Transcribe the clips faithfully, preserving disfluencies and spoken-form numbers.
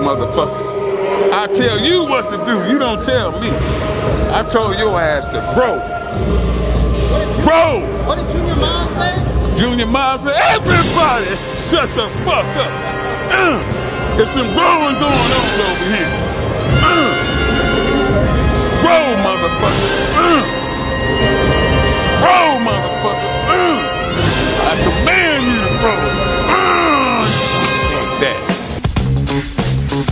motherfucker. I tell you what to do. You don't tell me. I told your ass to bro. Bro! What did Junior Miles say? Junior Miles said, everybody shut the fuck up. Uh, there's some growing going on over here. Uh, bro, motherfucker. Uh, bro, motherfucker. Uh, I command you to bro. Uh, like that.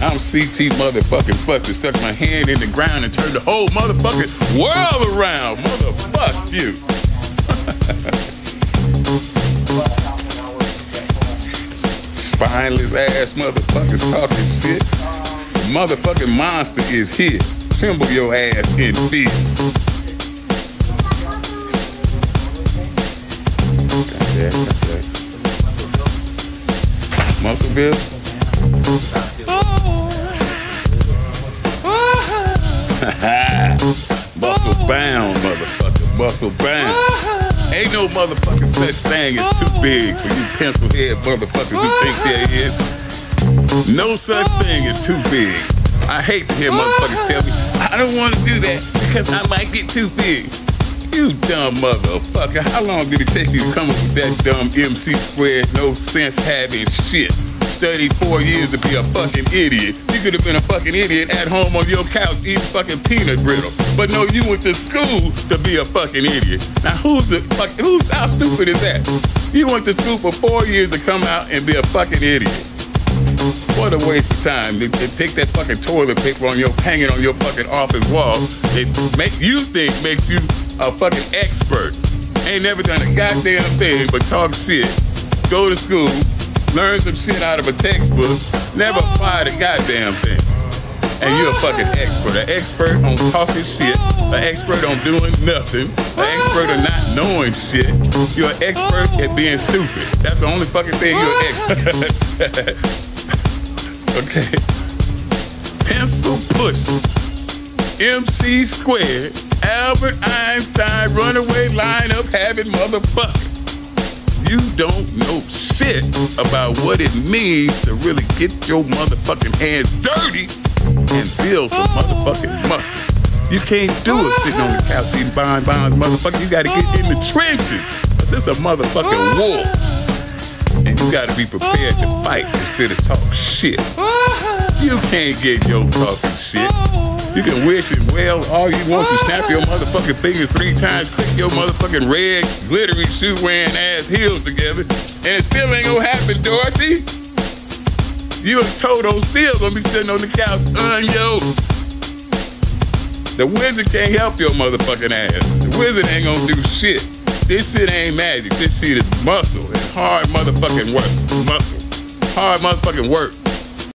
I'm C T motherfucking Fletcher, stuck my hand in the ground and turned the whole motherfucking world around. Motherfuck you. Spineless ass motherfuckers talking shit. The motherfucking monster is here. Tremble your ass in fear. Got that, got that. Muscleville? Muscle bound, motherfucker. Muscle bound. Ain't no motherfucking such thing as too big for you pencil head motherfuckers who think there is. No such thing as too big. I hate to hear motherfuckers tell me, I don't want to do that because I might get too big. You dumb motherfucker. How long did it take you to come up with that dumb M C squared, no sense having shit? Studied four years to be a fucking idiot. You could have been a fucking idiot at home on your couch eating fucking peanut brittle. But no, you went to school to be a fucking idiot. Now who's the fuck, who's, how stupid is that? You went to school for four years to come out and be a fucking idiot. What a waste of time. They, they take that fucking toilet paper on your, hanging on your fucking office wall. It make you think makes you a fucking expert. Ain't never done a goddamn thing but talk shit. Go to school. Learn some shit out of a textbook, never apply the goddamn thing. And you're a fucking expert. An expert on talking shit. An expert on doing nothing. An expert on not knowing shit. You're an expert at being stupid. That's the only fucking thing you're an expert at. Okay. Pencil push. M C squared. Albert Einstein runaway lineup habit motherfucker. You don't know shit about what it means to really get your motherfucking hands dirty and build some motherfucking muscle. You can't do it sitting on the couch eating bonbons, motherfucker. You gotta get in the trenches. This is a motherfucking war. And you gotta be prepared to fight instead of talk shit. You can't get your talking shit. You can wish it well all you want to, snap your motherfucking fingers three times, click your motherfucking red, glittery, shoe-wearing ass heels together, and it still ain't gonna happen, Dorothy. You and Toto still gonna be sitting on the couch, unyo. The wizard can't help your motherfucking ass. The wizard ain't gonna do shit. This shit ain't magic. This shit is muscle. It's hard motherfucking work. Muscle. Hard motherfucking work.